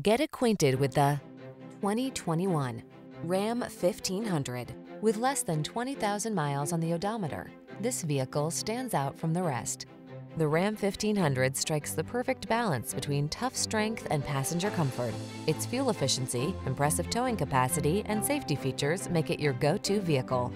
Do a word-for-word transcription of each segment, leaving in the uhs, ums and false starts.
Get acquainted with the twenty twenty-one Ram fifteen hundred. With less than twenty thousand miles on the odometer, this vehicle stands out from the rest. The Ram fifteen hundred strikes the perfect balance between tough strength and passenger comfort. Its fuel efficiency, impressive towing capacity, and safety features make it your go-to vehicle.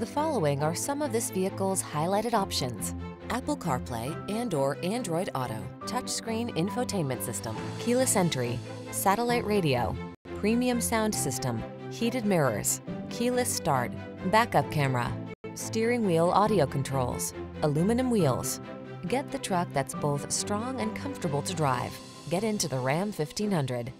The following are some of this vehicle's highlighted options: Apple CarPlay and or Android Auto, touchscreen infotainment system, keyless entry, satellite radio, premium sound system, heated mirrors, keyless start, backup camera, steering wheel audio controls, aluminum wheels. Get the truck that's both strong and comfortable to drive. Get into the Ram fifteen hundred.